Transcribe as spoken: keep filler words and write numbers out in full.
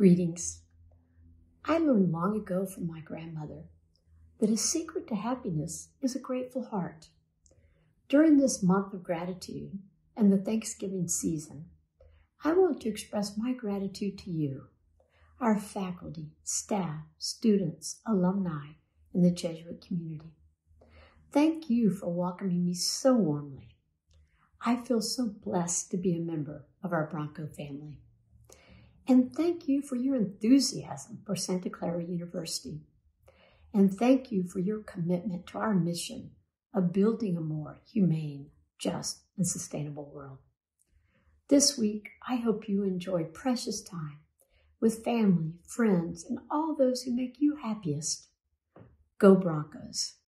Greetings. I learned long ago from my grandmother that a secret to happiness is a grateful heart. During this month of gratitude and the Thanksgiving season, I want to express my gratitude to you, our faculty, staff, students, alumni, and the Jesuit community. Thank you for welcoming me so warmly. I feel so blessed to be a member of our Bronco family. And thank you for your enthusiasm for Santa Clara University. And thank you for your commitment to our mission of building a more humane, just, and sustainable world. This week, I hope you enjoy precious time with family, friends, and all those who make you happiest. Go Broncos!